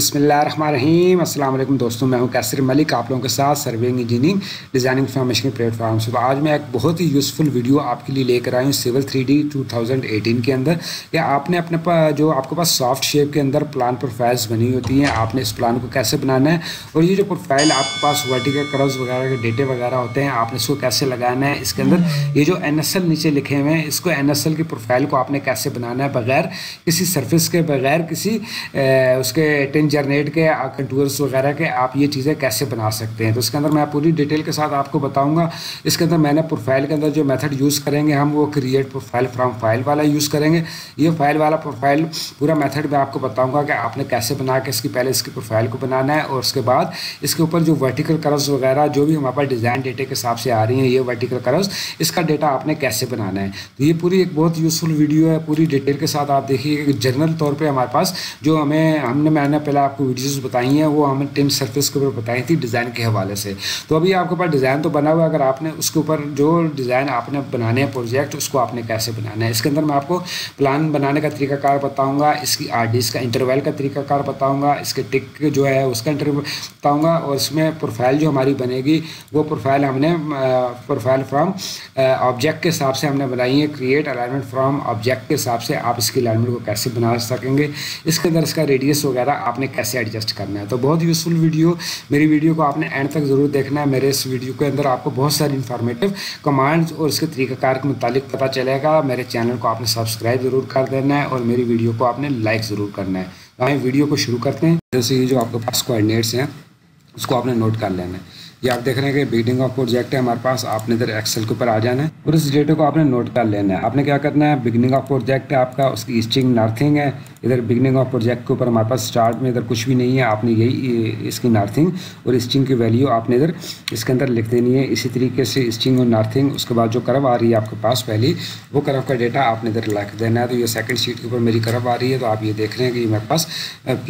बिस्मिल्लाहिर्रहमानिर्रहीम। अस्सलाम वालेकुम दोस्तों, मैं हूं कैसर मलिक, आप लोगों के साथ serving engineering designing information platform से। आज मैं एक बहुत ही यूज़फुल वीडियो आपके लिए लेकर आया हूं सिविल 3D 2018 के अंदर। या आपने अपने जो आपके पास सॉफ्ट शेप के अंदर प्लान प्रोफाइल्स बनी होती हैं, आपने इस प्लान को कैसे बनाना है और ये जो प्रोफाइल आपके पास वर्टिकल कर्व्स वगैरह के डेटे वगैरह होते हैं आपने इसको कैसे लगाना है। इसके अंदर ये जो NSL नीचे लिखे हुए हैं, इसको NSL की प्रोफाइल को आपने कैसे बनाना है बगैर किसी सर्फिस के, बगैर किसी उसके जनरेट के कंटूर्स वगैरह के, आप ये चीज़ें कैसे बना सकते हैं। तो इसके अंदर मैं पूरी डिटेल के साथ आपको बताऊंगा। इसके अंदर मैंने प्रोफाइल के अंदर जो मेथड यूज़ करेंगे हम, वो क्रिएट प्रोफाइल फ्रॉम फाइल वाला यूज़ करेंगे। ये फाइल वाला प्रोफाइल पूरा मेथड मैं आपको बताऊंगा कि आपने कैसे बना के इसकी पहले इसकी प्रोफाइल को बनाना है और उसके बाद इसके ऊपर जो वर्टिकल कर्व्स वगैरह जो भी हमारे पास डिज़ाइन डेटे के हिसाब से आ रही हैं, ये वर्टिकल कर्व्स इसका डेटा आपने कैसे बनाना है। तो ये पूरी एक बहुत यूज़फुल वीडियो है, पूरी डिटेल के साथ आप देखिए। जनरल तौर पर हमारे पास जो मैंने पहले आपको वीडियोस बताई हैं, वो हमें टिम सरफेस के ऊपर बताई थी डिज़ाइन के हवाले से। तो अभी आपके पास डिज़ाइन तो बना हुआ है, अगर आपने उसके ऊपर जो डिज़ाइन आपने बनाने हैं प्रोजेक्ट, उसको आपने कैसे बनाना है। इसके अंदर मैं आपको प्लान बनाने का तरीकाकार बताऊंगा, इसकी आरडीएस का इंटरवल का तरीकाकार बताऊंगा, इसके टिक जो है उसका इंटरवल बताऊँगा और इसमें प्रोफाइल जो हमारी बनेगी वो प्रोफाइल हमने प्रोफाइल फ्राम ऑब्जेक्ट के हिसाब से हमने बनाई है। क्रिएट अलाइनमेंट फ्राम ऑब्जेक्ट के हिसाब से आप इसकी अलाइनमेंट को कैसे बना सकेंगे, इसके अंदर इसका रेडियस वगैरह आपने कैसे एडजस्ट करना है। तो बहुत यूज़फुल वीडियो, मेरी वीडियो को आपने एंड तक ज़रूर देखना है। मेरे इस वीडियो के अंदर आपको बहुत सारी इंफॉर्मेटिव कमांड्स और इसके तरीक़ाकार के मुतालिक पता चलेगा। मेरे चैनल को आपने सब्सक्राइब ज़रूर कर देना है और मेरी वीडियो को आपने लाइक ज़रूर करना है। तो हम वीडियो को शुरू करते हैं। जैसे ये जो आपके पास कोऑर्डिनेट्स हैं उसको आपने नोट कर लेना है। ये आप देख रहे हैं कि बिगिनिंग ऑफ प्रोजेक्ट है हमारे पास। आपने इधर एक्सेल के ऊपर आ जाना है और इस डेटे को आपने नोट कर लेना है। आपने क्या करना है, बिगिनिंग ऑफ प्रोजेक्ट है आपका, उसकी ईस्टिंग नॉर्थिंग है। इधर बिगिनिंग ऑफ प्रोजेक्ट के ऊपर हमारे पास स्टार्ट में इधर कुछ भी नहीं है, आपने यही इसकी नॉर्थिंग और ईस्टिंग की वैल्यू आपने इधर इसके अंदर लिख देनी है। इसी तरीके से ईस्टिंग और नॉर्थिंग, उसके बाद जो कर्व आ रही है आपके पास पहली, वो कर्व का डेटा आपने इधर लिख देना है। तो ये सेकंड शीट के ऊपर मेरी कर्व आ रही है, तो आप ये देख रहे हैं कि मेरे पास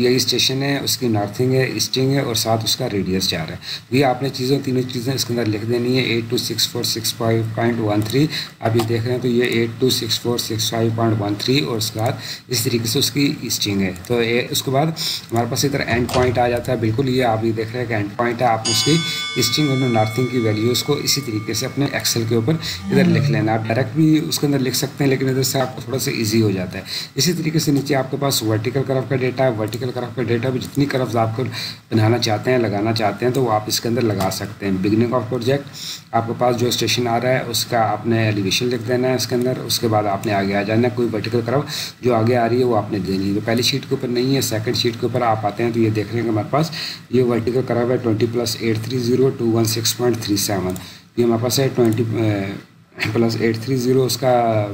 PI स्टेशन है, उसकी नॉर्थिंग है, ईस्टिंग है और साथ उसका रेडियस जा रहा है। ये आपने चीज़ें तीनों चीज़ें इसके अंदर लिख देनी है। 82646.5.13 आप ये देख रहे हैं, तो ये 82646.5.13 और उसके बाद इस तरीके से उसकी ईस्टिंग है। तो उसके बाद हमारे पास इधर एंड पॉइंट आ जाता है। बिल्कुल ये आप ये देख रहे हैं कि एंड पॉइंट है। आप उसकी ईस्टिंग और नॉर्थिंग की वैल्यूज़ को इसी तरीके से अपने एक्सेल के ऊपर इधर लिख लेना। आप डायरेक्ट भी उसके अंदर लिख सकते हैं, लेकिन इधर से आपको थोड़ा सा ईजी हो जाता है। इसी तरीके से नीचे आपके पास वर्टिकल कर्व का डेटा है। वर्टिकल कर्व का डेटा भी जितनी कर्व्स आपको बनाना चाहते हैं, लगाना चाहते हैं, तो आप इसके अंदर लगा सकते हैं। बिगिनिंग ऑफ प्रोजेक्ट आपके पास जो स्टेशन आ रहा है उसका आपने एलिवेशन लिख देना है इसके अंदर। उसके बाद आपने आगे आ जाना है, कोई वर्टिकल कर्व जो आगे आ रही है वो आपने देनी है। तो पहली शीट के ऊपर नहीं है, सेकंड शीट के ऊपर आप आते हैं तो ये देख रहे हैं कि हमारे पास ये वर्टिकल कर्व है 20+830 216.37। ये हमारे पास है 20+830 उसका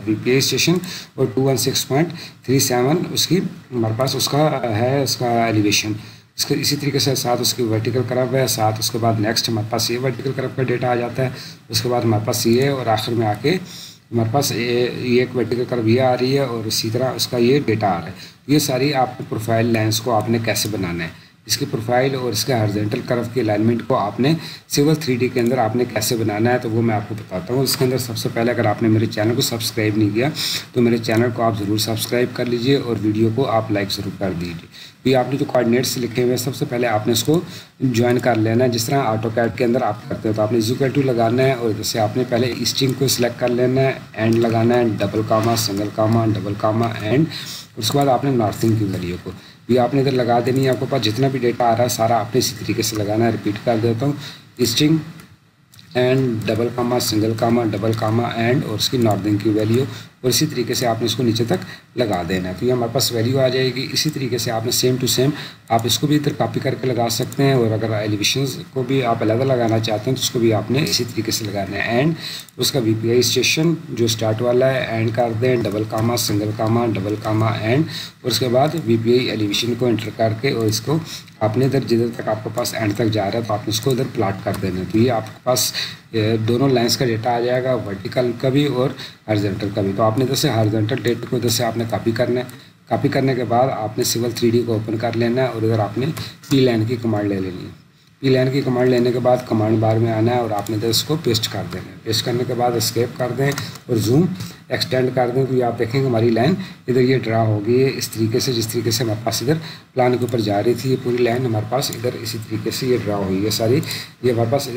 VPI स्टेशन और 216.37 उसकी हमारे पास उसका है उसका एलिवेशन। इसके इसी तरीके से साथ उसकी वर्टिकल कर्व है, साथ उसके बाद नेक्स्ट हमारे पास ये वर्टिकल कर्व का डेटा आ जाता है। उसके बाद हमारे पास ये और आखिर में आके हमारे पास ये एक वर्टिकल कर्व ये आ रही है और इसी तरह उसका ये डेटा आ रहा है। ये सारी आपकी प्रोफाइल लाइंस को आपने कैसे बनाना है, इसकी प्रोफाइल और इसके हॉरिजॉन्टल कर्व के अलाइनमेंट को आपने सिविल 3D के अंदर आपने कैसे बनाना है, तो वो मैं आपको बताता हूँ। इसके अंदर सबसे पहले अगर आपने मेरे चैनल को सब्सक्राइब नहीं किया तो मेरे चैनल को आप ज़रूर सब्सक्राइब कर लीजिए और वीडियो को आप लाइक ज़रूर कर दीजिए। तो ये आपने जो कोऑर्डिनेट्स लिखे हुए हैं सबसे पहले आपने इसको ज्वाइन कर लेना है, जिस तरह ऑटोकैड के अंदर आप करते हो। तो आपने इक्वल टू लगाना है और जैसे आपने पहले ईस्टिंग को सिलेक्ट कर लेना है, एंड लगाना है, double comma, single comma, double comma and, उसके बाद आपने नॉर्थिंग की वैल्यू को ये आपने इधर लगा देनी है। आपके पास जितना भी डेटा आ रहा है सारा आपने इसी तरीके से लगाना है। रिपीट कर देता हूँ, easting and double comma, single comma, double comma and और उसकी नॉर्थिंग की वैल्यू, और इसी तरीके से आपने इसको नीचे तक लगा देना है। तो ये हमारे पास वैल्यू आ जाएगी। इसी तरीके से आपने सेम टू सेम आप इसको भी इधर कॉपी करके लगा सकते हैं और अगर एलिवेशन को भी आप अलग लगाना चाहते हैं तो उसको भी आपने इसी तरीके से लगाना है। एंड उसका VPI स्टेशन जो स्टार्ट वाला है एंड कर दें, double comma, single comma, double comma and और उसके बाद VPI एलिवेशन को एंटर करके और इसको आपने इधर जिधर तक आपके पास एंड तक जा रहा है तो आपने इसको इधर प्लाट कर देना है। तो ये आपके पास दोनों लाइंस का डेटा आ जाएगा, वर्टिकल का भी और हॉरिजॉन्टल का भी। तो आपने इधर से हॉरिजॉन्टल डेटा को इधर से आपने कॉपी करना है। कॉपी करने के बाद आपने सिविल 3D को ओपन कर लेना है और इधर आपने P लाइन की कमांड ले लेनी है। पी लाइन की कमांड लेने के बाद कमांड बार में आना है और आपने तो इसको पेस्ट कर देना है। पेस्ट करने के बाद एस्केप कर दें और जूम एक्सटेंड कर दें, तो ये आप देखेंगे हमारी लाइन इधर ये ड्रा हो गई है इस तरीके से, जिस तरीके से हमारे पास इधर प्लान के ऊपर जा रही थी। ये पूरी लाइन हमारे पास इधर इसी तरीके से ये ड्रा हुई है सारी, ये हमारे पास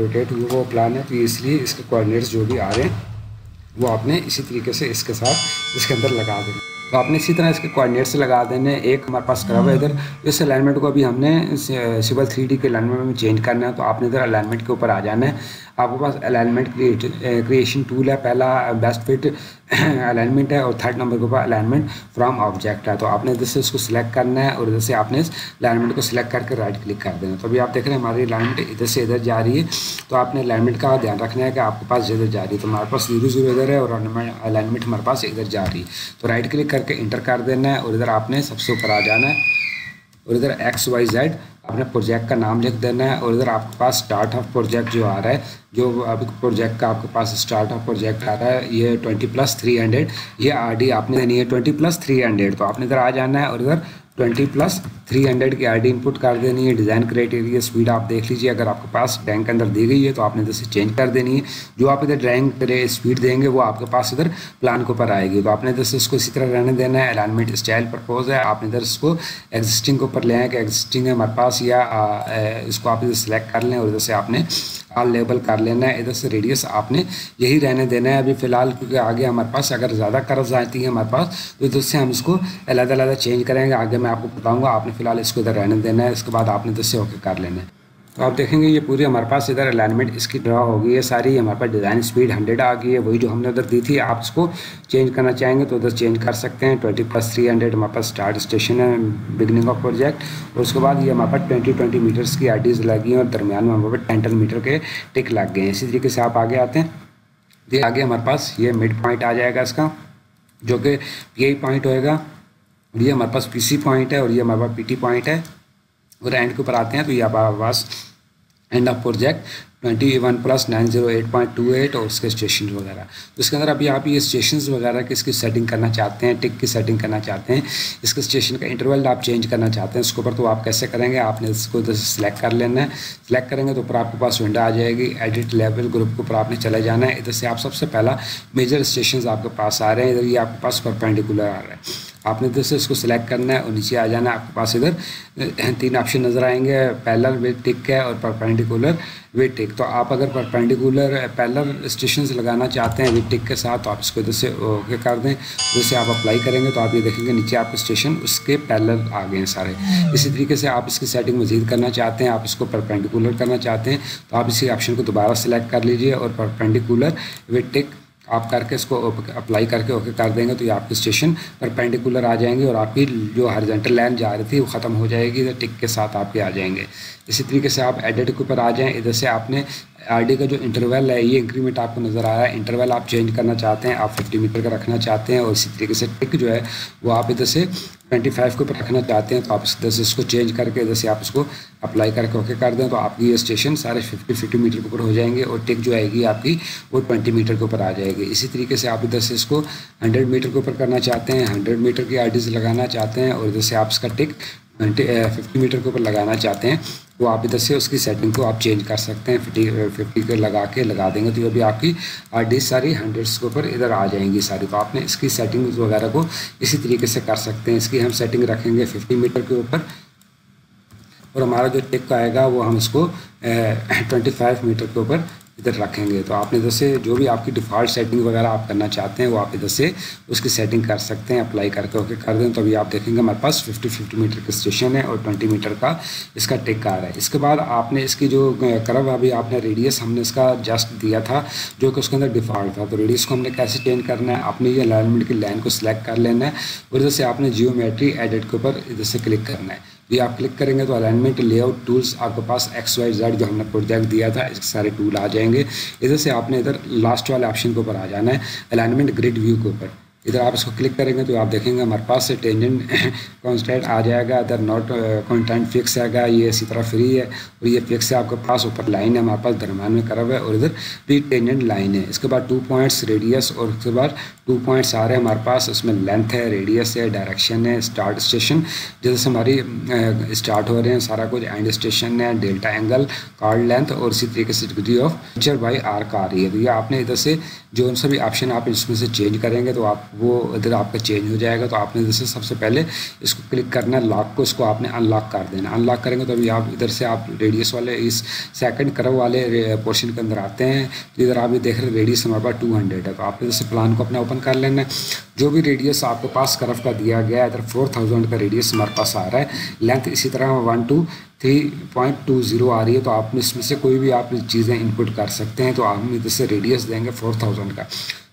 रोटेट हुआ वो प्लान है। तो इसलिए इसके कोऑर्डिनेट्स जो भी आ रहे हैं वो आपने इसी तरीके से इसके साथ इसके अंदर लगा देना। तो आपने इसी तरह इसके कोऑर्डिनेट्स लगा देने। एक हमारे पास करा हुआ है इधर, इस अलाइनमेंट को अभी हमने सिविल 3D के अलाइनमेंट में चेंज करना है। तो आपने इधर अलाइनमेंट के ऊपर आ जाना है। आपके पास अलाइनमेंट क्रिएशन टूल है, पहला बेस्ट फिट अलाइनमेंट है और थर्ड नंबर के ऊपर अलाइनमेंट फ्रॉम ऑब्जेक्ट है। तो आपने इधर से इसको सिलेक्ट करना है और इधर से आपने इस अलाइनमेंट को सिलेक्ट करके राइट क्लिक कर देना। तो अभी आप देख रहे हैं हमारी अलाइनमेंट इधर से इधर जा रही है। तो आपने अलाइनमेंट का ध्यान रखना है कि आपके पास जिधर जा रही है। तो हमारे पास 0 0 इधर है और अलाइनमेंट हमारे पास इधर जा रही है। तो राइट क्लिक करके इंटर कर देना है और इधर आपने सबसे ऊपर आ जाना है और इधर XYZ आपने प्रोजेक्ट का नाम लिख देना है। और इधर आपके पास स्टार्ट ऑफ प्रोजेक्ट जो आ रहा है, जो अभी प्रोजेक्ट का आपके पास स्टार्ट ऑफ प्रोजेक्ट आ रहा है, ये 20+300 ये RD आपने देनी है 20+300। तो आपने इधर आ जाना है और इधर 20+300 की RD इनपुट कर देनी है। डिज़ाइन क्राइटेरिया स्पीड आप देख लीजिए, अगर आपके पास ड्राइंग के अंदर दी गई है तो आपने इधर से चेंज कर देनी है। जो आप इधर ड्राइंग स्पीड देंगे वो आपके पास इधर प्लान के ऊपर आएगी। तो आपने इधर से इसको इसी तरह रहने देना है। अलाइनमेंट स्टाइल प्रपोज है, आपने इधर इसको एग्जिस्टिंग के ऊपर ले आए कि एग्जिस्टिंग है हमारे पास, या इसको आप इधर सेलेक्ट कर लें और इधर से आपने ऑल लेबल कर लेना है। इधर से रेडियस आपने यही रहने देना है अभी फ़िलहाल, क्योंकि आगे हमारे पास अगर ज़्यादा कर्व्स आती है हमारे पास तो इधर से हम इसको अलग-अलग चेंज करेंगे, आगे मैं आपको बताऊंगा। आपने फ़िलहाल इसको इधर रहने देना है, इसके बाद आपने इधर से ओके कर लेना है। तो आप देखेंगे ये पूरी हमारे पास इधर अलाइनमेंट इसकी ड्रा हो गई है सारी। हमारे पास डिज़ाइन स्पीड 100 आ गई है, वही जो हमने उधर दी थी। आप इसको चेंज करना चाहेंगे तो उधर चेंज कर सकते हैं। 20+300 हमारे पास स्टार्ट स्टेशन है, बिगनिंग ऑफ प्रोजेक्ट, और उसके बाद ये हमारे पास 20 मीटर्स की RDs लगी हैं और दरमियान में हमारे पास 10 मीटर के टिक लग गए हैं। इसी तरीके से आप आगे आते हैं, ये आगे हमारे पास ये मिड पॉइंट आ जाएगा इसका, जो कि PI पॉइंट होएगा। ये हमारे पास PC पॉइंट है और ये हमारे पास PT पॉइंट है। और एंड के ऊपर आते हैं तो ये हमारे पास एंड ऑफ प्रोजेक्ट 21+908.28 और उसके स्टेशन वगैरह। तो इसके अंदर अभी आप ये स्टेशन वगैरह की इसकी सेटिंग करना चाहते हैं, टिक की सेटिंग करना चाहते हैं, इसके स्टेशन का इंटरवल आप चेंज करना चाहते हैं उसके ऊपर। तो आप कैसे करेंगे, आपने इसको इधर से सिलेक्ट कर लेना है। सिलेक्ट करेंगे तो ऊपर आपके पास विंडो आ जाएगी, एडिट लेवल ग्रुप के ऊपर आपने चले जाना है। इधर से आप सबसे पहला मेजर स्टेशन आपके पास आ रहे हैं, इधर ये आपके पास परपेंडिकुलर आ रहा है। आपने इधर से इसको सिलेक्ट करना है और नीचे आ जाना है। आपके पास इधर 3 ऑप्शन नज़र आएंगे, पैरेलल विद टिक है और परपेंडिकुलर विद टिक। तो आप अगर परपेंडिकुलर पैरेलल स्टेशंस लगाना चाहते हैं विद टिक के साथ तो आप इसको इधर से ओके कर दें। जैसे आप अप्लाई करेंगे तो आप ये देखेंगे नीचे आपके स्टेशन उसके पैरेलल आ गए हैं सारे। इसी तरीके से आप इसकी सेटिंग मज़ीद करना चाहते हैं, आप इसको परपेंडिकुलर करना चाहते हैं तो आप इसी ऑप्शन को दोबारा सेलेक्ट कर लीजिए और परपेंडिकुलर विद टिक आप करके इसको अप्लाई करके ओके कर देंगे। तो ये आपके स्टेशन परपेंडिकुलर आ जाएंगे और आपकी जो हॉरिजॉन्टल लाइन जा रही थी वो ख़त्म हो जाएगी, तो टिक के साथ आपके आ जाएंगे। इसी तरीके से आप एडिट के ऊपर आ जाएं, इधर से आपने RD का जो इंटरवल है ये इंक्रीमेंट आपको नज़र आ रहा है। इंटरवल आप चेंज करना चाहते हैं, आप 50 मीटर का रखना चाहते हैं। और इसी तरीके से टिक जो है वो आप इधर से 25 के ऊपर रखना चाहते हैं तो आप इधर से इसको चेंज करके इधर से आप इसको अप्लाई करके ओके कर दें। तो आपकी ये स्टेशन सारे 50 मीटर के ऊपर हो जाएंगे और टिक जो आएगी आपकी वो 20 मीटर के ऊपर आ जाएगी। इसी तरीके से आप इधर से इसको 100 मीटर के ऊपर करना चाहते हैं, 100 मीटर की RDs लगाना चाहते हैं और इधर से आप इसका टिक 50 मीटर के ऊपर लगाना चाहते हैं तो आप इधर से उसकी सेटिंग को आप चेंज कर सकते हैं। 50 के लगा देंगे तो ये भी आपकी RD सारी 100s के ऊपर इधर आ जाएंगी सारी। तो आपने इसकी सेटिंग वगैरह को इसी तरीके से कर सकते हैं। इसकी हम सेटिंग रखेंगे 50 मीटर के ऊपर और हमारा जो टिक आएगा वो हम इसको 25 मीटर के ऊपर इधर रखेंगे। तो आपने इधर से जो भी आपकी डिफ़ॉल्ट सेटिंग वगैरह आप करना चाहते हैं वो आप इधर से उसकी सेटिंग कर सकते हैं, अप्लाई करके ओके कर दें। तो अभी आप देखेंगे हमारे पास 50 मीटर का स्टेशन है और 20 मीटर का इसका टिक आ रहा है। इसके बाद आपने इसकी जो कर्व अभी आपने रेडियस हमने इसका जस्ट दिया था जो कि उसके अंदर डिफ़ॉल्ट था। तो रेडियस को हमने कैसे चेंज करना है, आपने ये अलाइनमेंट की लाइन को सिलेक्ट कर लेना है और इधर से आपने जियोमेट्री एडिट के ऊपर इधर से क्लिक करना है। ये आप क्लिक करेंगे तो अलाइनमेंट लेआउट टूल्स आपके पास XYZ जो हमने प्रोजेक्ट दिया था इसके सारे टूल आ जाएंगे। इधर से आपने इधर लास्ट वाले ऑप्शन के ऊपर आ जाना है, अलाइनमेंट ग्रिड व्यू के ऊपर। इधर आप इसको क्लिक करेंगे तो आप देखेंगे हमारे पास टेंजेंट कॉन्स्टेंट आ जाएगा, अदर नॉट कॉन्स्टेंट फिक्स आएगा, ये इसी तरह फ्री है और ये फिक्स है आपके पास। ऊपर लाइन है हमारे पास दरम्यान में कर्व है और इधर भी टेंजेंट लाइन है। इसके बाद 2 पॉइंट्स रेडियस और उसके बाद 2 पॉइंट्स आ रहे हैं हमारे पास, उसमें लेंथ है, रेडियस है, डायरेक्शन है, स्टार्ट स्टेशन जैसे हमारी स्टार्ट हो रहे हैं सारा कुछ, एंड स्टेशन है, डेल्टा एंगल, कार्ड लेंथ और इसी तरीके से degree of picture by arc आ रही है। तो ये आपने इधर से जो सभी ऑप्शन आप इसमें से चेंज करेंगे तो आप वो इधर आपका चेंज हो जाएगा। तो आपने जैसे सबसे पहले इसको क्लिक करना है लॉक को, इसको आपने अनलॉक कर देना। अनलॉक करेंगे तो अभी आप इधर से आप रेडियस वाले इस सेकंड कर्व वाले पोर्शन के अंदर आते हैं। तो इधर आप ये देख रहे हैं रेडियस हमारे पास 200 है। तो आपने जैसे प्लान को अपना ओपन कर लेना है, जो भी रेडियस आपके पास कर्व का दिया गया है, इधर 4000 का रेडियस हमारे पास आ रहा है। लेंथ इसी तरह 123.20 आ रही है। तो आप इसमें से कोई भी आप चीज़ें इनपुट कर सकते हैं। तो आप इधर से रेडियस देंगे 4000 का,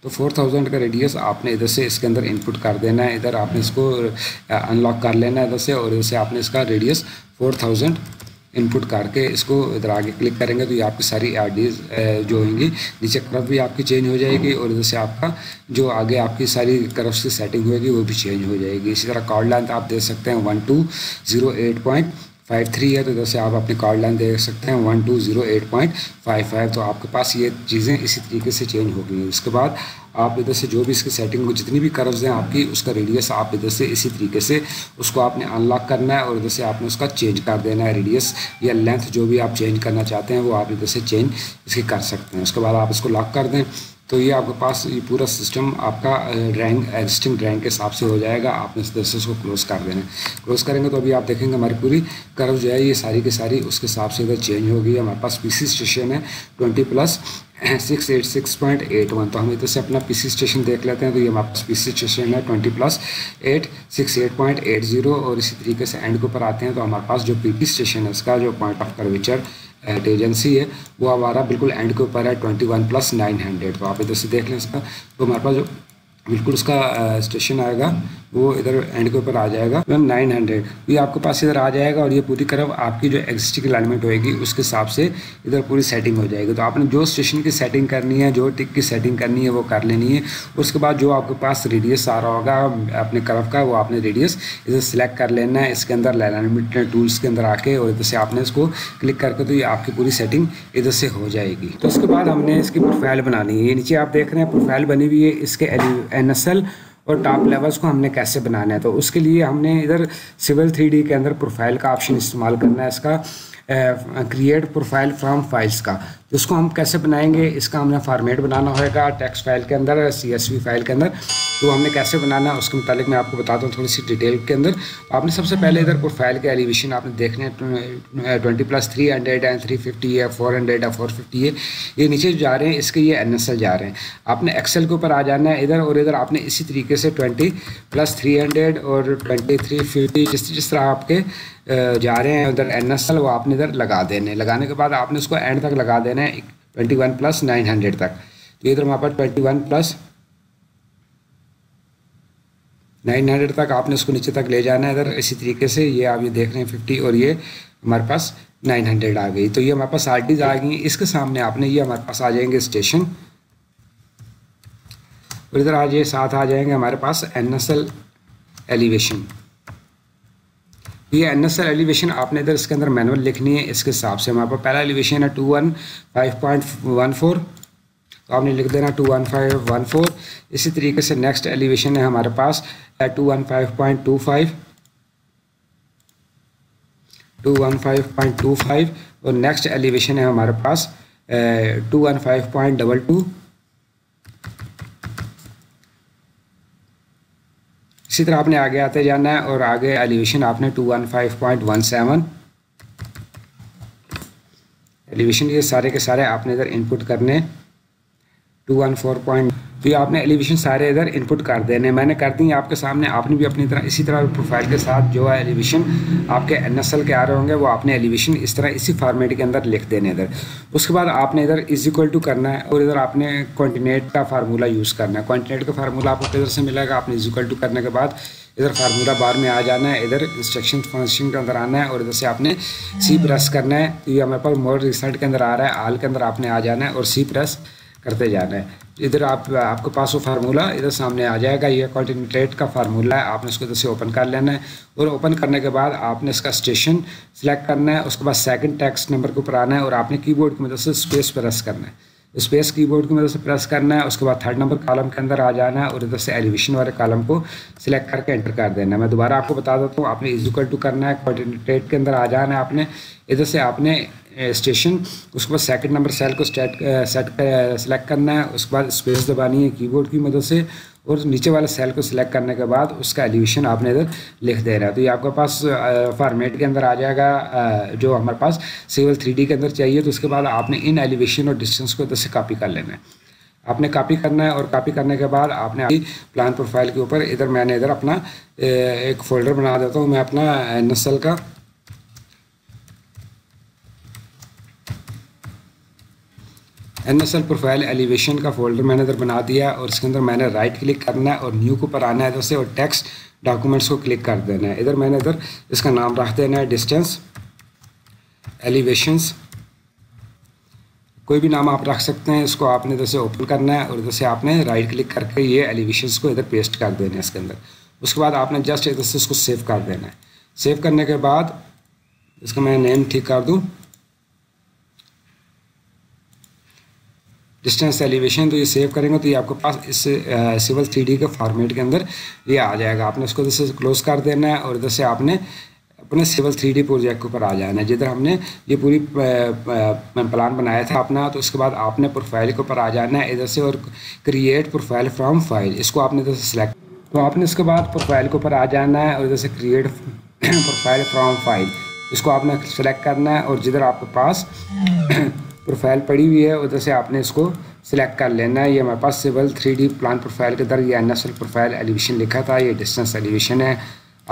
तो 4000 का रेडियस आपने इधर से इसके अंदर इनपुट कर देना है। इधर आपने इसको अनलॉक कर लेना है इधर से, और इधर से आपने इसका रेडियस 4000 इनपुट करके इसको इधर आगे क्लिक करेंगे तो ये आपकी सारी आईडीज जो होंगी, नीचे कर्व भी आपकी चेंज हो जाएगी और इधर से आपका जो आगे आपकी सारी कर्व्स की सेटिंग होगी वो भी चेंज हो जाएगी। इसी तरह कार्ड लेंथ आप देख सकते हैं 1208.53 है। तो इधर से आप अपनी कार्ड लाइन देख सकते हैं 1208.55। तो आपके पास ये चीज़ें इसी तरीके से चेंज हो गई हैं। उसके बाद आप इधर से जो भी इसकी सेटिंग हो, जितनी भी कर्व्स हैं आपकी, उसका रेडियस आप इधर से इसी तरीके से उसको आपने अनलॉक करना है और इधर से आपने उसका चेंज कर देना है। रेडियस या लेंथ जो भी आप चेंज करना चाहते हैं वो आप इधर से चेंज इसकी कर सकते हैं। उसके बाद आप इसको लॉक कर दें। तो ये आपके पास ये पूरा सिस्टम आपका ड्राइंग एग्जिस्टिंग ड्राइंग के हिसाब से हो जाएगा। आपने इस तरह से उसको क्लोज कर देना है। क्लोज करेंगे तो अभी आप देखेंगे हमारी पूरी कर्व जो है ये सारी की सारी उसके हिसाब से इधर चेंज हो गई है। हमारे पास पीसी स्टेशन है 20+686.81। तो हम इधर से अपना पीसी स्टेशन देख लेते हैं। तो ये हमारे पास पीसी स्टेशन है 20+868.80 और इसी तरीके से एंड के ऊपर आते हैं। तो हमारे पास जो पीटी स्टेशन है इसका जो पॉइंट ऑफ कर्वेचर एजेंसी है वो हमारा बिल्कुल एंड के ऊपर है 21+900। तो आप इधर से देख लें इसका, तो हमारे पास जो बिल्कुल उसका स्टेशन आएगा वो इधर एंड के ऊपर आ जाएगा 900। ये आपके पास इधर आ जाएगा और ये पूरी कर्व आपकी जो एग्जिस्टिंग अलाइनमेंट होएगी उसके हिसाब से इधर पूरी सेटिंग हो जाएगी। तो आपने जो स्टेशन की सेटिंग करनी है, जो टिक की सेटिंग करनी है वो कर लेनी है। उसके बाद जो आपके पास रेडियस आ रहा होगा अपने कर्व का, वो आपने रेडियस इधर सेलेक्ट कर लेना है। इसके अंदर अलाइनमेंट टूल्स के अंदर आके और इधर से आपने इसको क्लिक करके तो ये आपकी पूरी सेटिंग इधर से हो जाएगी। तो उसके बाद हमने इसकी प्रोफाइल बनानी है। ये नीचे आप देख रहे हैं प्रोफाइल बनी हुई है। इसके NSL और टॉप लेवल्स को हमने कैसे बनाना है, तो उसके लिए हमने इधर सिविल 3D के अंदर प्रोफाइल का ऑप्शन इस्तेमाल करना है, इसका क्रिएट प्रोफाइल फ्रॉम फाइल्स का। तो इसको हम कैसे बनाएंगे, इसका हमने फॉर्मेट बनाना होगा टेक्स्ट फाइल के अंदर, CSV फाइल के अंदर। तो हमने कैसे बनाना है उसके मुताबिक मैं आपको बताता हूँ थोड़ी सी डिटेल के अंदर। आपने सबसे पहले इधर प्रोफाइल के एलिवेशन आपने देखने हैं 20+300 है, 350 है, 400 है, 450 है। ये नीचे जा रहे हैं इसके, ये NSL जा रहे हैं। आपने एक्सेल के ऊपर आ जाना है इधर और इधर आपने इसी तरीके से 20+300 और 2350 जिस तरह आपके जा रहे हैं उधर NSL वो आपने इधर लगा देने। लगाने के बाद आपने उसको एंड तक लगा देना है 21+900 तक। तो इधर हमारे पास 21+900 तक आपने उसको नीचे तक ले जाना है इधर इसी तरीके से। ये आप ये देख रहे हैं 50 और ये हमारे पास 900 आ गई। तो ये हमारे पास आरडीज आ गई। इसके सामने आपने ये हमारे पास आ जाएंगे स्टेशन और इधर आज ये साथ आ जाएंगे हमारे पास NSL एलिवेशन। ये NSL एलिवेशन आपने इधर इसके अंदर मैनुअल लिखनी है इसके हिसाब से। हमारे पास पहला एलिवेशन है 215.14, तो आपने लिख देना 215.14। इसी तरीके से नेक्स्ट एलिवेशन है हमारे पास 215.25, 215.25 और नेक्स्ट एलिवेशन है हमारे पास 215.22। इसी तरह आपने आगे आते जाना है और आगे एलिवेशन आपने 215.17 एलिवेशन ये सारे के सारे आपने इधर इनपुट करने 214. तो ये आपने एलिवेशन सारे इधर इनपुट कर देने। मैंने कर दी आपके सामने। आपने भी अपनी तरह इसी तरह प्रोफाइल के साथ जो है एलिवेशन आपके NSL के आ रहे होंगे वो आपने एलिवेशन इस तरह इसी फॉर्मेट के अंदर लिख देने इधर। उसके बाद आपने इधर इज इक्वल टू करना है और इधर आपने कॉन्टीनेट का फार्मूला यूज़ करना है। कॉन्टीनेट का फार्मूला आपको किधर से मिलेगा, आपने इज इक्वल टू करने के बाद इधर फार्मूला बार में आ जाना है, इधर इंस्ट्रक्शन फंक्शन के अंदर आना है और इधर से आपने C प्रेस करना है। तो ये हमारे पास मोर रिजल्ट के अंदर आ रहा है, आल के अंदर आपने आ जाना है और C प्रेस करते जाना है। इधर आपके पास वो फार्मूला इधर सामने आ जाएगा, ये कॉन्टिन्यूटेट का फार्मूला है। आपने इसको इधर से ओपन कर लेना है और ओपन करने के बाद आपने इसका स्टेशन सिलेक्ट करना है, उसके बाद सेकंड टेक्स्ट नंबर के ऊपर आना है और आपने कीबोर्ड की मदद से स्पेस प्रेस करना है, स्पेस कीबोर्ड की मदद से प्रेस करना है। उसके बाद थर्ड नंबर कॉलम के अंदर आ जाना है और इधर से एलिवेशन वाले कॉलम को सिलेक्ट करके एंटर कर देना है। मैं दोबारा आपको बता देता हूँ, आपने इज इक्वल टू करना है, कॉर्डिनेट के अंदर आ जाना है, आपने इधर से आपने स्टेशन, उसके बाद सेकंड नंबर सेल को सेलेक्ट करना है, उसके बाद स्पेस दबानी है कीबोर्ड की मदद से और नीचे वाला सेल को सिलेक्ट करने के बाद उसका एलिवेशन आपने इधर लिख दे रहा है। तो ये आपके पास फॉर्मेट के अंदर आ जाएगा जो हमारे पास सिविल 3D के अंदर चाहिए। तो उसके बाद आपने इन एलिवेशन और डिस्टेंस को इधर से कॉपी कर लेना है, आपने कॉपी करना है और कॉपी करने के बाद आपने अपनी प्लान प्रोफाइल के ऊपर इधर मैंने इधर अपना एक फोल्डर बना देता हूँ मैं अपना नस्ल का। NSL प्रोफाइल एलिवेशन का फोल्डर मैंने इधर बना दिया और इसके अंदर मैंने राइट क्लिक करना है और न्यू के ऊपर आना है इधर से और टेक्स्ट डॉक्यूमेंट्स को क्लिक कर देना है। इधर मैंने इधर इसका नाम रख देना है डिस्टेंस एलिवेशंस, कोई भी नाम आप रख सकते हैं। इसको आपने इधर से ओपन करना है और इधर से आपने राइट क्लिक करके ये एलिवेशंस को इधर पेस्ट कर देना है इसके अंदर। उसके बाद आपने जस्ट इधर से इसको सेव कर देना है। सेव करने के बाद इसका मैं नेम ठीक कर दूँ डिस्टेंस एलिवेशन। तो ये सेव करेंगे तो ये आपके पास इस सिविल 3D के फॉर्मेट के अंदर ये आ जाएगा। आपने इसको इधर से क्लोज कर देना है और इधर से आपने अपने सिविल 3D प्रोजेक्ट के ऊपर आ जाना है जिधर हमने ये पूरी प्लान बनाया था अपना। तो उसके बाद आपने प्रोफाइल के ऊपर आ जाना है इधर से और क्रिएट प्रोफाइल फ्राम फाइल इसको आपने इधर से सेलेक्ट। तो आपने इसके बाद प्रोफाइल के ऊपर आ जाना है और इधर से क्रिएट प्रोफाइल फ्राम फाइल इसको आपने सेलेक्ट करना है और जिधर आपके पास प्रोफाइल पड़ी हुई है उधर से आपने इसको सिलेक्ट कर लेना है। ये हमारे पास सिविल 3D प्लान प्रोफाइल के अंदर ये NSL प्रोफाइल एलिवेशन लिखा था, ये डिस्टेंस एलिवेशन है।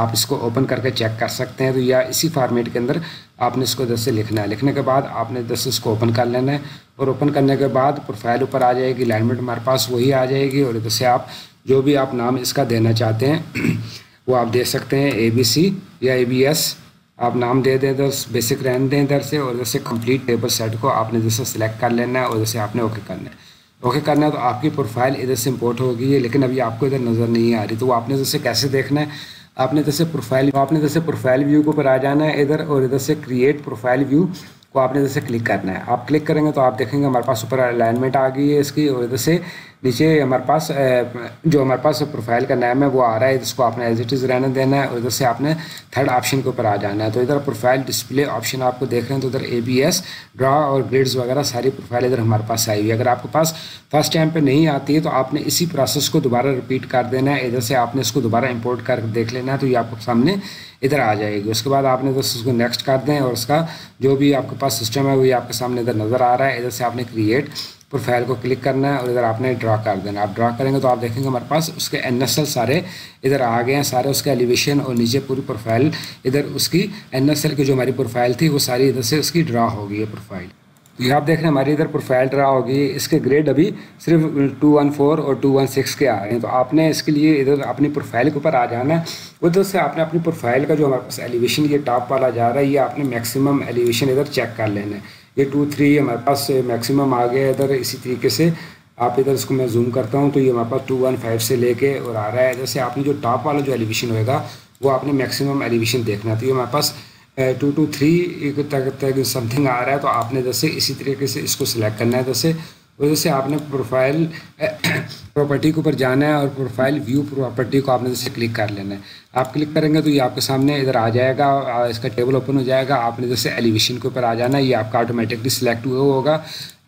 आप इसको ओपन करके चेक कर सकते हैं। तो या इसी फॉर्मेट के अंदर आपने इसको इधर से लिखना है। लिखने के बाद आपने इधर से इसको ओपन कर लेना है और ओपन करने के बाद प्रोफाइल ऊपर आ जाएगी, अलाइनमेंट हमारे पास वही आ जाएगी और इधर से आप जो भी आप नाम इसका देना चाहते हैं वो आप दे सकते हैं। ABC या ABS आप नाम दे दें, इधर बेसिक रहने दें इधर से और जैसे कंप्लीट टेबल सेट को आपने जैसे सेलेक्ट कर लेना है और जैसे आपने ओके करना है। ओके करना है तो आपकी प्रोफाइल इधर से इंपोर्ट होगी है, लेकिन अभी आपको इधर नज़र नहीं आ रही। तो वो आपने जैसे कैसे देखना है, आपने जैसे प्रोफाइल व्यू के ऊपर आ जाना है इधर और इधर से क्रिएट प्रोफाइल व्यू को आपने जैसे क्लिक करना है। आप क्लिक करेंगे तो आप देखेंगे हमारे पास ऊपर अलाइनमेंट आ गई है इसकी और इधर से नीचे हमारे पास जो हमारे पास प्रोफाइल का नाम है वो आ रहा है। इसको आपने एज इट इज़ रहने देना है और इधर से आपने थर्ड ऑप्शन के ऊपर आ जाना है। तो इधर प्रोफाइल डिस्प्ले ऑप्शन आपको देख रहे हैं, तो इधर ABS ड्रा और ग्रिड्स वगैरह सारी प्रोफाइल इधर हमारे पास आई हुई है। अगर आपके पास फर्स्ट टाइम पे नहीं आती है तो आपने इसी प्रोसेस को दोबारा रिपीट कर देना है। इधर से आपने इसको दोबारा इम्पोर्ट कर देख लेना है तो ये आपके सामने इधर आ जाएगी। उसके बाद आपने इधर से उसको नेक्स्ट कर दें और उसका जो भी आपके पास सिस्टम है वही आपके सामने इधर नज़र आ रहा है। इधर से आपने क्रिएट प्रोफाइल को क्लिक करना है और इधर आपने ड्रा कर देना। आप ड्रा करेंगे तो आप देखेंगे हमारे पास उसके NSL सारे इधर आ गए हैं, सारे उसके एलिवेशन और नीचे पूरी प्रोफाइल इधर उसकी NSL की जो हमारी प्रोफाइल थी वो सारी इधर से उसकी ड्रा हो गई है प्रोफाइल। तो ये आप देख रहे हैं हमारी इधर प्रोफाइल ड्रा होगी। इसके ग्रेड अभी सिर्फ 214 और 216 के आ रहे हैं। तो आपने इसके लिए इधर अपनी प्रोफाइल के ऊपर आ जाना है, उधर से आपने अपनी प्रोफाइल का जो हमारे पास एलिवेशन ये टॉप वाला जा रहा है ये आपने मैक्सिमम एलिवेशन इधर चेक कर लेना है। ये 2-3 हमारे पास मैक्सिमम आ गया इधर। इसी तरीके से आप इधर इसको मैं जूम करता हूँ तो ये हमारे पास 215 से लेके और आ रहा है। इधर से आपने जो टॉप वाला जो एलिवेशन होएगा वो आपने मैक्सिमम एलिवेशन देखना है। तो ये हमारे पास 223 तक समथिंग आ रहा है। तो आपने जैसे इसी तरीके से इसको सिलेक्ट करना है जैसे और जैसे आपने प्रोफाइल प्रॉपर्टी के ऊपर जाना है और प्रोफाइल व्यू प्रॉपर्टी को आपने जैसे क्लिक कर लेना है। आप क्लिक करेंगे तो ये आपके सामने इधर आ जाएगा, इसका टेबल ओपन हो जाएगा। आपने जैसे एलिवेशन के ऊपर आ जाना है, ये आपका ऑटोमेटिकली सिलेक्ट हुआ होगा।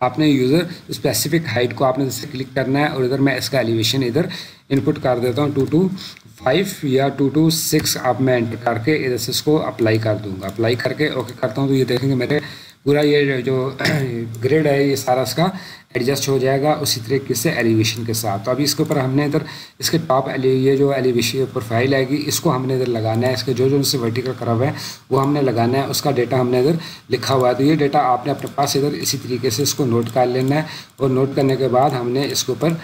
आपने यूज़र स्पेसिफिक हाइट को आपने जैसे क्लिक करना है और इधर मैं इसका एलिवेशन इधर इनपुट कर देता हूँ 225 या 226 आप मैं एंटर करके इधर से इसको अप्लाई कर दूंगा। अप्लाई करके ओके करता हूँ तो ये देखेंगे मेरे पूरा ये जो ग्रेड है ये सारा इसका एडजस्ट हो जाएगा उसी तरीके से एलिवेशन के साथ। तो अभी इसके ऊपर हमने इधर इसके टॉप ये जो एलिवेशन प्रोफाइल आएगी इसको हमने इधर लगाना है। इसके जो जो इससे वर्टिकल कर्व है वो हमने लगाना है, उसका डेटा हमने इधर लिखा हुआ है। तो ये डेटा आपने अपने पास इधर इसी तरीके से इसको नोट कर लेना है और नोट करने के बाद हमने इसके ऊपर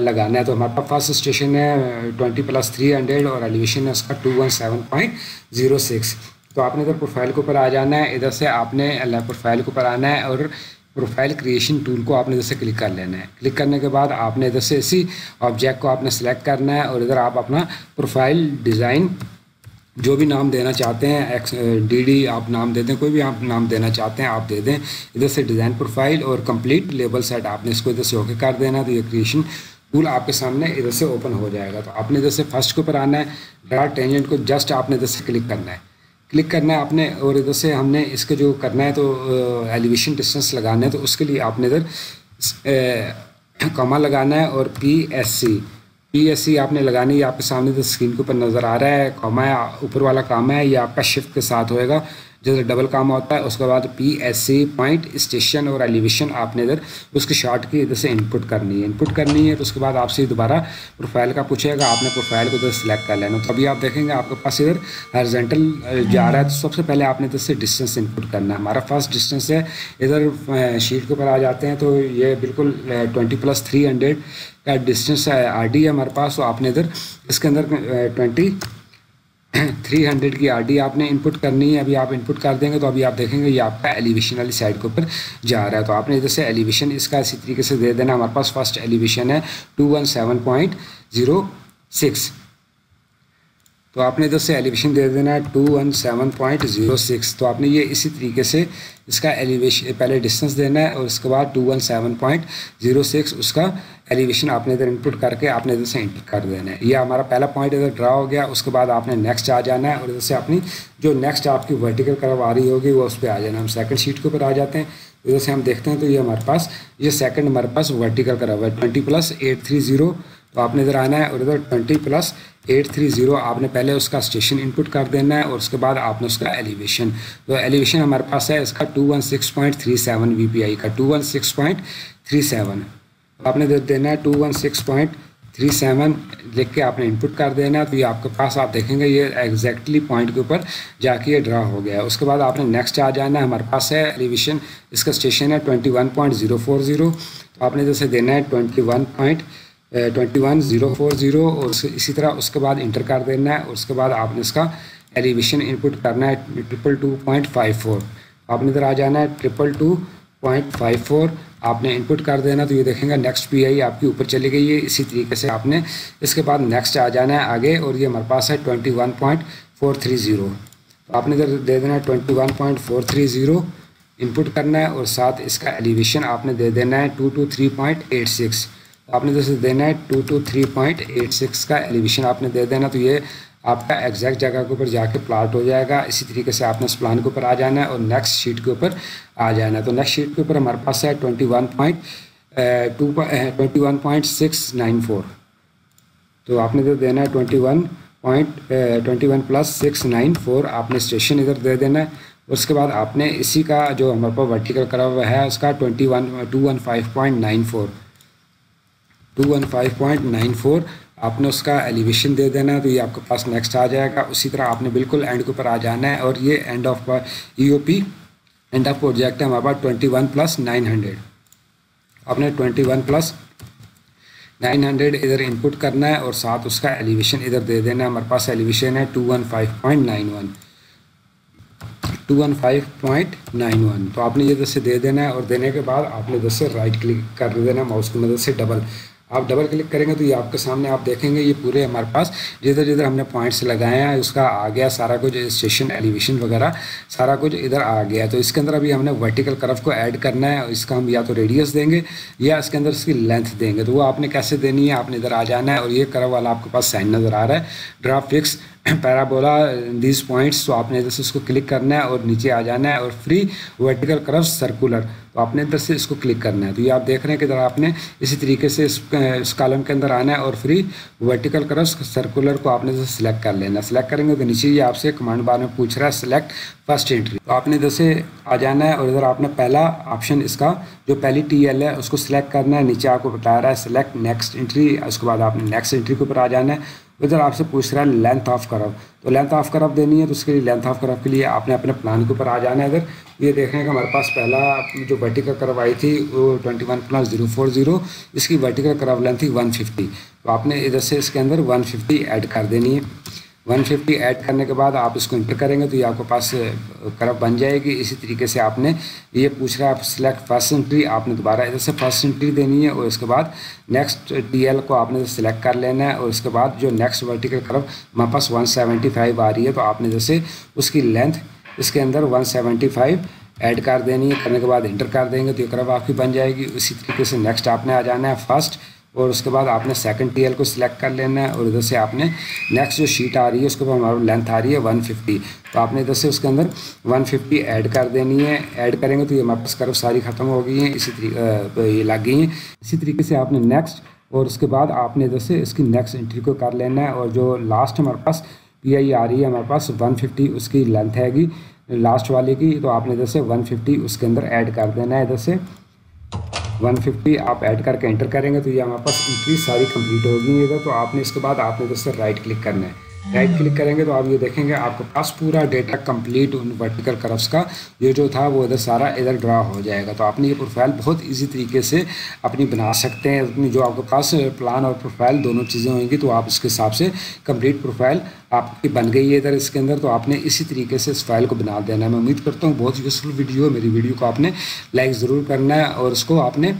लगाना है। तो हमारे पास फर्स्ट स्टेशन है 20+300 और एलिवेशन है उसका 217.06। तो आपने इधर प्रोफाइल के ऊपर आ जाना है, इधर से आपने प्रोफाइल के ऊपर आना है और प्रोफाइल क्रिएशन टूल को आपने इधर से क्लिक कर लेना है। क्लिक करने के बाद आपने इधर से इसी ऑब्जेक्ट को आपने सेलेक्ट करना है और इधर आप अपना प्रोफाइल डिज़ाइन जो भी नाम देना चाहते हैं, एक्स डी आप नाम दे दें, कोई भी आप नाम देना चाहते हैं आप दे दें। इधर से डिज़ाइन प्रोफाइल और कंप्लीट लेबल सेट आपने इसको इधर से ओके कर देना, तो ये क्रिएशन टूल आपके सामने इधर से ओपन हो जाएगा। तो आपने इधर से फर्स्ट के ऊपर आना है, ड्रा टेंजेंट को जस्ट आपने इधर से क्लिक करना है, क्लिक करना है आपने, और इधर से हमने इसके जो करना है तो एलिवेशन डिस्टेंस लगाना है, तो उसके लिए आपने इधर कॉमा लगाना है और पी एस सी आपने लगानी है। आपके सामने तो स्क्रीन के ऊपर नज़र आ रहा है, कॉमा ऊपर वाला कॉमा है, ये आपका शिफ्ट के साथ होएगा, जैसे डबल कॉमा होता है, उसके बाद PSC पॉइंट स्टेशन और एलिवेशन आपने इधर उसके शॉर्ट की इधर से इनपुट करनी है। तो उसके बाद आपसे दोबारा प्रोफाइल का पूछेगा, आपने प्रोफाइल को इधर सेलेक्ट कर लेना। तो अभी आप देखेंगे आपके पास इधर हॉरिजॉन्टल जा रहा है, तो सबसे पहले आपने इधर से डिस्टेंस इनपुट करना है। हमारा फर्स्ट डिस्टेंस है, इधर शीट के ऊपर आ जाते हैं, तो ये बिल्कुल 20+300 का डिस्टेंस RD है हमारे पास, तो आपने इधर इसके अंदर 20+300 की RD आपने इनपुट करनी है। अभी आप इनपुट कर देंगे तो अभी आप देखेंगे ये आपका एलिवेशन वाली साइड के ऊपर जा रहा है, तो आपने इधर से एलिवेशन इसका इसी तरीके से दे देना। हमारे पास फर्स्ट एलिवेशन है 217.06, तो आपने इधर से एलिवेशन दे देना है 217.06। तो आपने ये इसी तरीके से इसका एलिवेशन पहले डिस्टेंस देना है और उसके बाद 217.06 उसका एलिवेशन आपने इधर इनपुट करके आपने इधर से इनपुट कर देना है। ये हमारा पहला पॉइंट इधर ड्रा हो गया। उसके बाद आपने नेक्स्ट आ जाना है और इधर से अपनी जो नेक्स्ट आपकी वर्टिकल कर्व आ रही होगी वो उस पर आ जाना। हम सेकंड शीट के ऊपर आ जाते हैं, इधर से हम देखते हैं तो ये हमारे पास ये सेकंड हमारे पास वर्टिकल कर्व है 20+830, तो आपने इधर आना है और इधर 20+830 आपने पहले उसका स्टेशन इनपुट कर देना है और उसके बाद आपने उसका एलिवेशन, तो एलिवेशन हमारे पास है इसका 216.37 VPI का 216.37 आपने दे देना है 216.37 लिख के आपने इनपुट कर देना है। तो ये आपके पास आप देखेंगे ये एग्जैक्टली पॉइंट के ऊपर जाके ये ड्रा हो गया है। उसके बाद आपने नेक्स्ट आ जाना है, हमारे पास है एलिवेशन, इसका स्टेशन है 21.040, तो आपने जैसे देना है 21.040 और इसी तरह उसके बाद इंटर कर देना है और उसके बाद आपने इसका एलिवेशन इनपुट करना है 222.54, आपने इधर आ जाना है 222.54 आपने इनपुट कर देना। तो ये देखेंगे नेक्स्ट PI आपकी ऊपर चली गई है। इसी तरीके से आपने इसके बाद नेक्स्ट आ जाना है आगे और ये हमारे पास है 21.430, तो आपने इधर दे देना है 21.430 इनपुट करना है और साथ इसका एलिवेशन आपने दे देना है 223.86, आपने जैसे देना है 223.86 का एलिवेशन आपने दे देना। तो ये आपका एग्जैक्ट जगह के ऊपर जाके प्लाट हो जाएगा। इसी तरीके से आपने इस प्लान के ऊपर आ जाना है और नेक्स्ट शीट के ऊपर आ जाना है। तो नेक्स्ट शीट के ऊपर हमारे पास है 21.694, तो आपने इधर देना है 21.21+694 आपने स्टेशन इधर दे देना है। उसके बाद आपने इसी का जो हमारे पास वर्टिकल कर्व है उसका 215.94 आपने उसका एलिवेशन दे देना है। तो ये आपके पास नेक्स्ट आ जाएगा। उसी तरह आपने बिल्कुल एंड के ऊपर आ जाना है और ये end of EOP end of project है हमारे पास 21+900, आपने 21+900 इधर इनपुट करना है और साथ उसका एलिवेशन इधर दे देना है। हमारे पास एलिवेशन है 215.91, तो आपने ये इधर से दे देना है और देने के बाद आपने इधर से राइट क्लिक कर देना माउस की मदद से, डबल क्लिक करेंगे तो ये आपके सामने आप देखेंगे ये पूरे हमारे पास जिधर जिधर हमने पॉइंट्स लगाए हैं उसका आ गया सारा कुछ, स्टेशन एलिवेशन वगैरह सारा कुछ इधर आ गया। तो इसके अंदर अभी हमने वर्टिकल कर्व को ऐड करना है, इसका हम या तो रेडियस देंगे या इसके अंदर इसकी लेंथ देंगे। तो वो आपने कैसे देनी है, आपने इधर आ जाना है और ये कर्व वाला आपके पास साइन नज़र आ रहा है, draw fix parabola these points, तो आपने इधर से इसको क्लिक करना है और नीचे आ जाना है और फ्री वर्टिकल कर्व सर्कुलर, तो आपने इधर से इसको क्लिक करना है। तो ये आप देख रहे हैं कि इधर आपने इसी तरीके से इस कॉलम के अंदर आना है और फ्री वर्टिकल कर्व सर्कुलर को आपने इधर सेलेक्ट कर लेना। सेलेक्ट करेंगे तो नीचे ये आपसे कमांड बार में पूछ रहा है सेलेक्ट फर्स्ट एंट्री, तो आपने इधर से आ जाना है और इधर आपने पहला ऑप्शन इसका जो पहली TL है उसको सेलेक्ट करना है। नीचे आपको बता रहा है सेलेक्ट नेक्स्ट एंट्री, उसके बाद आपने नेक्स्ट एंट्री के ऊपर आ जाना है। इधर आपसे पूछ रहा है लेंथ ऑफ कर्व, तो लेंथ ऑफ कर्व देनी है, तो उसके लिए लेंथ ऑफ कर्व के लिए आपने अपने प्लान के ऊपर आ जाना है। इधर ये देखें कि हमारे पास पहला जो वर्टिकल कर्व आई थी वो 21+040, इसकी वर्टिकल कर्व लेंथ थी 150, तो आपने इधर से इसके अंदर 150 ऐड कर देनी है। 150 ऐड करने के बाद आप इसको इंटर करेंगे तो ये आपके पास कर्व बन जाएगी। इसी तरीके से आपने ये पूछ रहा है, आप सिलेक्ट फर्स्ट एंट्री, आपने दोबारा इधर से फर्स्ट एंट्री देनी है और इसके बाद नेक्स्ट टीएल को आपने सिलेक्ट कर लेना है और इसके बाद जो नेक्स्ट वर्टिकल कर्व हमारे पास 175 आ रही है तो आपने जैसे उसकी लेंथ इसके अंदर 175 ऐड कर देनी है। करने के बाद इंटर कर देंगे तो ये कर्व आपकी बन जाएगी। उसी तरीके से नेक्स्ट आपने आ जाना है फर्स्ट और उसके बाद आपने सेकंड टीएल को सिलेक्ट कर लेना है और इधर से आपने नेक्स्ट जो शीट आ रही है उसके ऊपर हमारी लेंथ आ रही है 150 तो आपने इधर से उसके अंदर 150 ऐड कर देनी है। ऐड करेंगे तो ये हमारे पास कर्व सारी ख़त्म हो गई हैं, इसी तरीके ये लग गई हैं। इसी तरीके से आपने नेक्स्ट और उसके बाद आपने इधर से इसकी नेक्स्ट एंट्री को कर लेना है और जो लास्ट हमारे पास पीआई आ रही है हमारे पास 150 उसकी लेंथ हैगी लास्ट वाले की तो आपने इधर से 150 उसके अंदर ऐड कर देना है। इधर से 150 आप ऐड करके एंटर करेंगे तो ये हमारे पास एंट्री सारी कंप्लीट होगी। इधर तो आपने इसके बाद आपने इधर से राइट क्लिक करना है। राइट क्लिक करेंगे तो आप ये देखेंगे आपके पास पूरा डेटा कंप्लीट उन वर्टिकल कर्व्स का ये जो था वो इधर सारा इधर ड्रा हो जाएगा। तो आपने ये प्रोफाइल बहुत इजी तरीके से अपनी बना सकते हैं। अपनी जो आपके पास प्लान और प्रोफाइल दोनों चीज़ें होंगी तो आप उसके हिसाब से कंप्लीट प्रोफाइल आपकी बन गई है इधर इसके अंदर। तो आपने इसी तरीके से इस फाइल को बना देना है। मैं उम्मीद करता हूँ बहुत यूज़फुल वीडियो है। मेरी वीडियो को आपने लाइक ज़रूर करना है और उसको आपने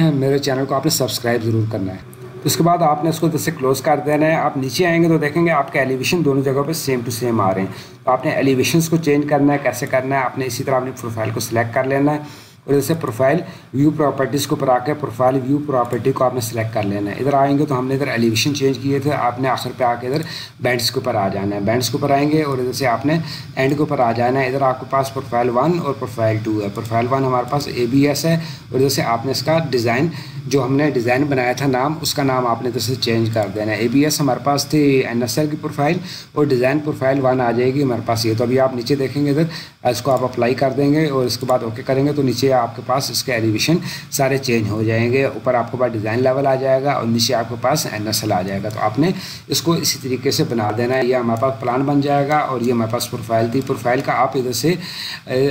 मेरे चैनल को आपने सब्सक्राइब ज़रूर करना है। उसके बाद आपने उसको जैसे क्लोज़ कर देना है। आप नीचे आएंगे तो देखेंगे आपके एलिवेशन दोनों जगह पे सेम टू सेम आ रहे हैं। तो आपने एलिवेशंस को चेंज करना है, कैसे करना है, आपने इसी तरह अपनी प्रोफाइल को सिलेक्ट कर लेना है और जैसे प्रोफाइल व्यू प्रॉपर्टीज़ के ऊपर आकर प्रोफाइल व्यू प्रॉपर्टी को आपने सेलेक्ट कर लेना है। इधर आएंगे तो हमने इधर एलिवेशन चेंज किए थे। आपने आखिर पे आके इधर बैंड्स के ऊपर आ जाना है। बैंड्स के ऊपर आएंगे और इधर से आपने एंड के ऊपर आ जाना है। इधर आपके पास प्रोफाइल 1 और प्रोफाइल 2 है। प्रोफाइल 1 हमारे पास ABS है और इधर से आपने इसका डिज़ाइन जो हमने डिज़ाइन बनाया था नाम उसका नाम आपने इधर से चेंज कर देना है। ABS हमारे पास थी NSL की प्रोफाइल और डिज़ाइन प्रोफाइल 1 आ जाएगी हमारे पास ये। तो अभी आप नीचे देखेंगे इधर इसको आप अप्लाई कर देंगे और इसके बाद ओके करेंगे तो नीचे आपके पास इसके एलिवेशन सारे चेंज हो जाएंगे। ऊपर आपके पास डिज़ाइन लेवल आ जाएगा और नीचे आपके पास NSL आ जाएगा। तो आपने इसको इसी तरीके से बना देना है। ये हमारे पास प्लान बन जाएगा और ये हमारे पास प्रोफाइल थी। प्रोफाइल का आप इधर से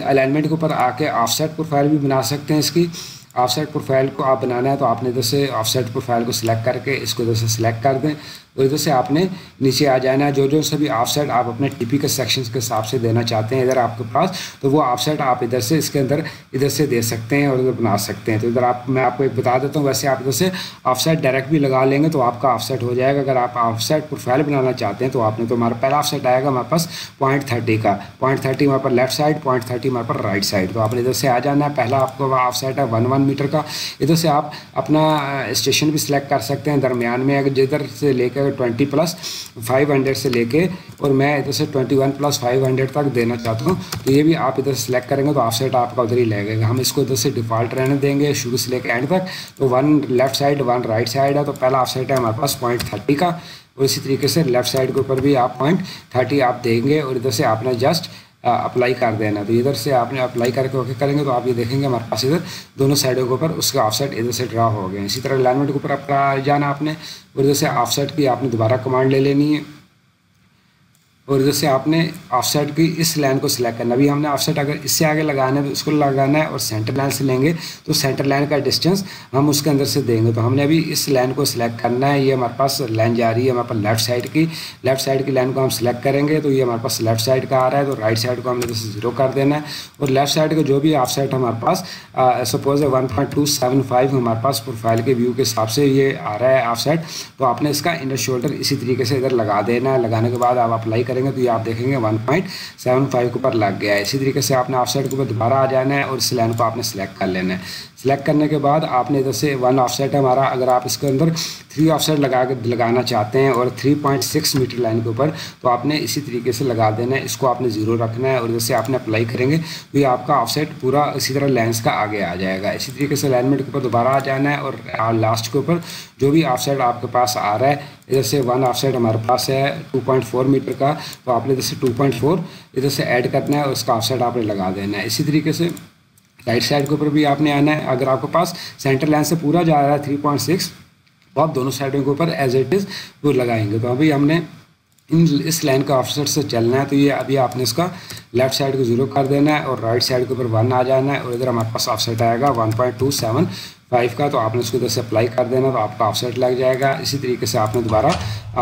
अलाइनमेंट के ऊपर आके ऑफसेट प्रोफाइल भी बना सकते हैं। इसकी ऑफसेट प्रोफाइल को आप बनाना है तो आपने इधर से ऑफसेट प्रोफाइल को सिलेक्ट करके इसको इधर से सिलेक्ट कर दें और इधर से आपने नीचे आ जाना है। जो जो सभी ऑफसेट आप अपने टिपिकल सेक्शंस के हिसाब से देना चाहते हैं इधर आपके पास तो वो ऑफसेट आप इधर से इसके अंदर इधर से दे सकते हैं और इधर बना सकते हैं। तो इधर आप मैं आपको एक बता देता हूँ, वैसे आप इधर से ऑफसेट डायरेक्ट भी लगा लेंगे तो आपका ऑफसेट हो जाएगा। अगर आप ऑफसेट प्रोफाइल बनाना चाहते हैं तो आपने तो हमारा पहला ऑफसेट आएगा हमारे पास 0.30 का। 0.30 वहाँ पर लेफ्ट साइड, 0.30 वहाँ पर राइट साइड। तो आपने इधर से आ जाना है। पहला आपका ऑफसेट है 1 मीटर का। इधर से आप अपना स्टेशन भी सिलेक्ट कर सकते हैं दरमियान में, अगर जिधर से लेकर 20+500 से लेके और मैं इधर से 21+500 तक देना चाहता हूँ तो ये भी आप इधर सेलेक्ट करेंगे तो ऑफसेट आपका उधर ही लगेगा। हम इसको इधर से डिफ़ॉल्ट रहने देंगे शुरू से लेकर एंड तक। तो 1 लेफ़्ट साइड 1 राइट साइड है। तो पहला ऑफसेट है हमारे पास 0.30 का और इसी तरीके से लेफ़्ट साइड के ऊपर भी आप 0.30 आप देंगे और इधर से आपने जस्ट अप्लाई कर देना। तो इधर से आपने अप्लाई करके ओके करेंगे तो आप ये देखेंगे हमारे पास इधर दोनों साइडों के ऊपर उसके ऑफसेट इधर से ड्रा हो गए। इसी तरह अलाइनमेंट के ऊपर आप जाना आपने और इधर से ऑफसेट की आपने दोबारा कमांड ले लेनी है और इधर से आपने ऑफसेट की इस लाइन को सिलेक्ट करना। अभी हमने ऑफसेट अगर इससे आगे लगाना है तो उसको लगाना है और सेंटर लाइन से लेंगे तो सेंटर लाइन का डिस्टेंस हम उसके अंदर से देंगे। तो हमने अभी इस लाइन को सिलेक्ट करना है। ये हमारे पास लाइन जा रही है हमारे पास लेफ़्ट साइड की। लेफ़्ट साइड की लाइन को हम सिलेक्ट करेंगे तो ये हमारे पास लेफ़्ट साइड का आ रहा है। तो राइट साइड को हमने जैसे 0 कर देना है और लेफ़्ट साइड का जो भी ऑफसेट हमारे पास सपोज 1.275 हमारे पास प्रोफाइल के व्यू के हिसाब से ये आ रहा है ऑफसेट। तो आपने इसका इनर शोल्डर इसी तरीके से इधर लगा देना है। लगाने के बाद आप अप्लाई करेंगे तो ये आप देखेंगे 1.75 के ऊपर लग गया है। इसी तरीके से आपने ऑफसेट के ऊपर दोबारा आ जाना है और इस लाइन को आपने सेलेक्ट कर लेना है। सेलेक्ट करने के बाद आपने इधर से 1 ऑफसेट हमारा, अगर आप इसके अंदर 3 ऑफसेट लगाना चाहते हैं और 3.6 मीटर लाइन के ऊपर तो आपने इसी तरीके से लगा देना है। इसको आपने 0 रखना है और इधर से आपने अप्लाई करेंगे तो ये आपका ऑफसेट पूरा इसी तरह लेंस का आगे आ जाएगा। इसी तरीके से अलाइनमेंट के ऊपर दोबारा आ जाना है और लास्ट के ऊपर जो भी ऑफसेट आपके पास आ रहा है इधर से 1 ऑफसेट हमारे पास है 2.4 मीटर का। तो आपने इधर से 2.4 इधर से ऐड करना है और उसका ऑफसेट आपने लगा देना है। इसी तरीके से राइट साइड के ऊपर भी आपने आना है। अगर आपके पास सेंटर लाइन से पूरा जा रहा है 3.6 तो आप दोनों साइडों के ऊपर एज इट इज़ वो लगाएंगे। तो अभी हमने इस लाइन का ऑफसेट से चलना है तो ये अभी आपने इसका लेफ़्ट साइड को 0 कर देना है और राइट साइड के ऊपर 1 आ जाना है और इधर हमारे पास ऑफसेट आएगा 1.27 5 का, तो आपने उसके उधर से अप्लाई कर देना तो आपका ऑफसेट लग जाएगा। इसी तरीके से आपने दोबारा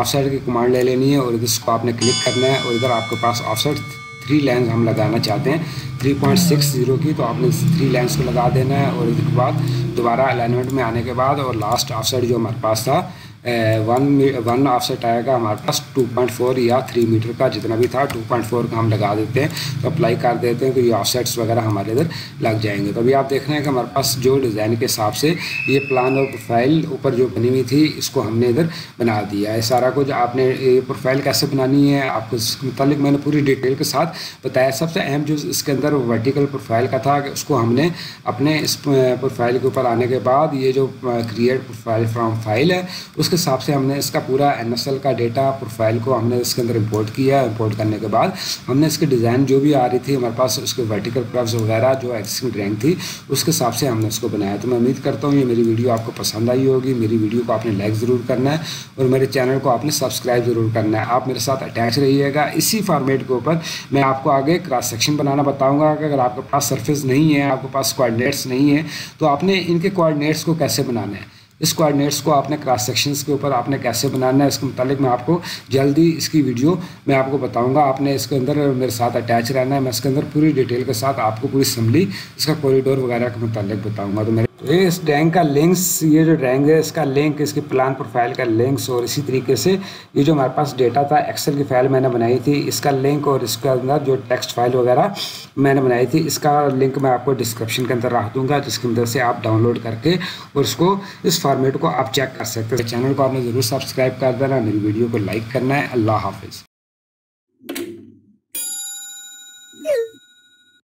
ऑफसेट की कमांड ले लेनी है और इसको आपने क्लिक करना है और इधर आपके पास ऑफसेट 3 लेंस हम लगाना चाहते हैं 3.60 की, तो आपने 3 लेंस को लगा देना है और इसके बाद दोबारा अलाइनमेंट में आने के बाद और लास्ट ऑफसेट जो हमारे पास था वन ऑफसेट आएगा हमारे पास 2.4 या 3 मीटर का, जितना भी था 2.4 का हम लगा देते हैं तो अप्लाई कर देते हैं तो ये ऑफसेट्स वगैरह हमारे इधर लग जाएंगे। तो अभी आप देख रहे हैं कि हमारे पास जो डिज़ाइन के हिसाब से ये प्लान और प्रोफाइल ऊपर जो बनी हुई थी इसको हमने इधर बना दिया है सारा कुछ। आपने ये प्रोफाइल कैसे बनानी है आपको इसके मुतालिक मैंने पूरी डिटेल के साथ बताया। सबसे अहम जो इसके अंदर वर्टिकल प्रोफाइल का था उसको हमने अपने इस प्रोफाइल के ऊपर आने के बाद ये जो क्रिएट प्रोफाइल फ्रॉम फाइल है उसके हिसाब से हमने इसका पूरा NSL का डेटा प्रोफाइल को हमने इसके अंदर इंपोर्ट किया। इंपोर्ट करने के बाद हमने इसके डिज़ाइन जो भी आ रही थी हमारे पास उसके वर्टिकल कर्व्स वगैरह जो एक्सिंग ड्राइंग थी उसके हिसाब से हमने उसको बनाया। तो मैं उम्मीद करता हूँ ये मेरी वीडियो आपको पसंद आई होगी। मेरी वीडियो को आपने लाइक ज़रूर करना है और मेरे चैनल को आपने सब्सक्राइब ज़रूर करना है। आप मेरे साथ अटैच रहिएगा। इसी फॉर्मेट के ऊपर मैं आपको आगे क्रॉस सेक्शन बनाना बताऊँगा कि अगर आपके पास सरफेस नहीं है, आपके पास कोऑर्डिनेट्स नहीं है तो आपने इनके कोऑर्डिनेट्स को कैसे बनाना है, इस कोऑर्डिनेट्स को आपने क्रॉस सेक्शंस के ऊपर आपने कैसे बनाना है इसके मुतालिक मैं आपको जल्दी इसकी वीडियो मैं आपको बताऊंगा। आपने इसके अंदर मेरे साथ अटैच रहना है, मैं इसके अंदर पूरी डिटेल के साथ आपको पूरी समली इसका कॉरिडोर वगैरह के मुतालिक बताऊंगा। तो मेरे इस ड्राइंग का लिंक्स, ये जो ड्राइंग है इसका लिंक, इसके प्लान प्रोफाइल का लिंक्स और इसी तरीके से ये जो हमारे पास डेटा था एक्सेल की फाइल मैंने बनाई थी इसका लिंक और इसके अंदर जो टेक्स्ट फाइल वगैरह मैंने बनाई थी इसका लिंक मैं आपको डिस्क्रिप्शन के अंदर रख दूँगा, जिसकी मदद से आप डाउनलोड करके और उसको इस फॉर्मेट को आप चेक कर सकते हैं। चैनल को आपने ज़रूर सब्सक्राइब कर देना, मेरी वीडियो को लाइक करना है। अल्लाह हाफिज़।